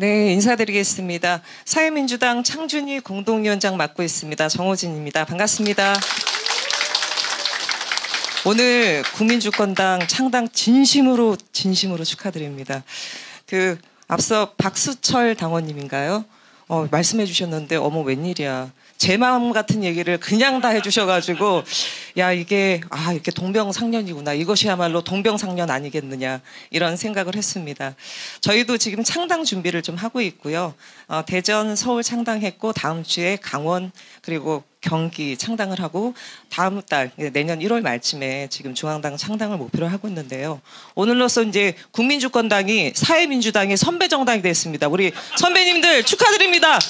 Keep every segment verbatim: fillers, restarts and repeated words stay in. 네, 인사드리겠습니다. 사회민주당 창준희 공동위원장 맡고 있습니다. 정호진입니다. 반갑습니다. 오늘 국민주권당 창당 진심으로 진심으로 축하드립니다. 그 앞서 박수철 당원님인가요? 어, 말씀해 주셨는데 어머 웬일이야. 제 마음 같은 얘기를 그냥 다 해주셔가지고 야 이게 아 이렇게 동병상련이구나, 이것이야말로 동병상련 아니겠느냐 이런 생각을 했습니다. 저희도 지금 창당 준비를 좀 하고 있고요. 어, 대전, 서울 창당했고 다음 주에 강원 그리고 경기 창당을 하고 다음 달 내년 일월 말쯤에 지금 중앙당 창당을 목표로 하고 있는데요. 오늘로써 이제 국민주권당이 사회민주당의 선배 정당이 됐습니다. 우리 선배님들 축하드립니다.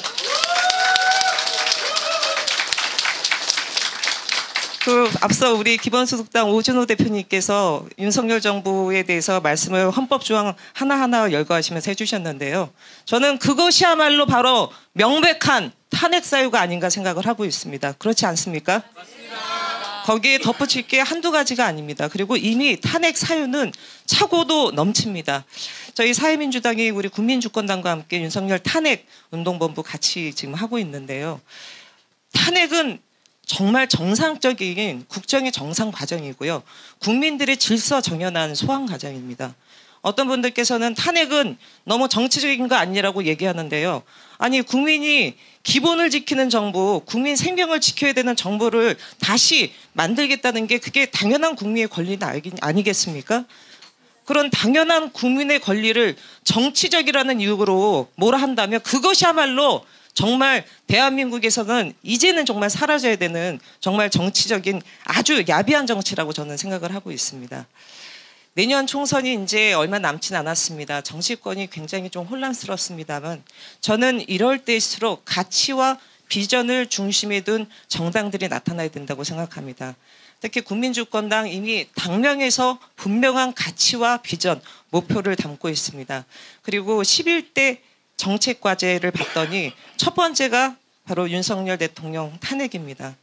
그 앞서 우리 기본소득당 오준호 대표님께서 윤석열 정부에 대해서 말씀을 헌법조항 하나하나 열거하시면서 해주셨는데요. 저는 그것이야말로 바로 명백한 탄핵 사유가 아닌가 생각을 하고 있습니다. 그렇지 않습니까? 맞습니다. 거기에 덧붙일 게 한두 가지가 아닙니다. 그리고 이미 탄핵 사유는 차고도 넘칩니다. 저희 사회민주당이 우리 국민주권당과 함께 윤석열 탄핵 운동본부 같이 지금 하고 있는데요. 탄핵은 정말 정상적인 국정의 정상 과정이고요. 국민들의 질서 정연한 소환 과정입니다. 어떤 분들께서는 탄핵은 너무 정치적인 거 아니라고 얘기하는데요. 아니 국민이 기본을 지키는 정부, 국민 생명을 지켜야 되는 정부를 다시 만들겠다는 게 그게 당연한 국민의 권리 아니겠습니까? 그런 당연한 국민의 권리를 정치적이라는 이유로 뭐라 한다면 그것이야말로 정말 대한민국에서는 이제는 정말 사라져야 되는 정말 정치적인 아주 야비한 정치라고 저는 생각을 하고 있습니다. 내년 총선이 이제 얼마 남진 않았습니다. 정치권이 굉장히 좀 혼란스럽습니다만 저는 이럴 때일수록 가치와 비전을 중심에 둔 정당들이 나타나야 된다고 생각합니다. 특히 국민주권당 이미 당명에서 분명한 가치와 비전, 목표를 담고 있습니다. 그리고 십일 대 정책과제를 봤더니 첫 번째가 바로 윤석열 대통령 탄핵입니다.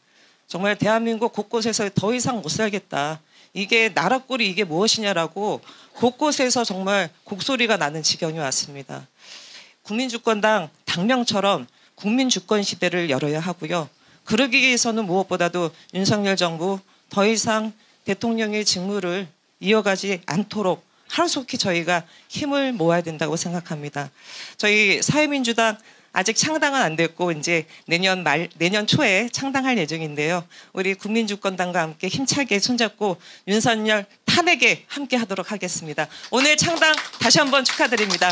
정말 대한민국 곳곳에서 더 이상 못 살겠다. 이게 나라 꼴이 이게 무엇이냐라고 곳곳에서 정말 곡소리가 나는 지경이 왔습니다. 국민주권당 당명처럼 국민주권 시대를 열어야 하고요. 그러기 위해서는 무엇보다도 윤석열 정부 더 이상 대통령의 직무를 이어가지 않도록 하루속히 저희가 힘을 모아야 된다고 생각합니다. 저희 사회민주당 아직 창당은 안 됐고 이제 내년 말 내년 초에 창당할 예정인데요. 우리 국민주권당과 함께 힘차게 손잡고 윤석열 탄핵에 함께 하도록 하겠습니다. 오늘 창당 다시 한번 축하드립니다.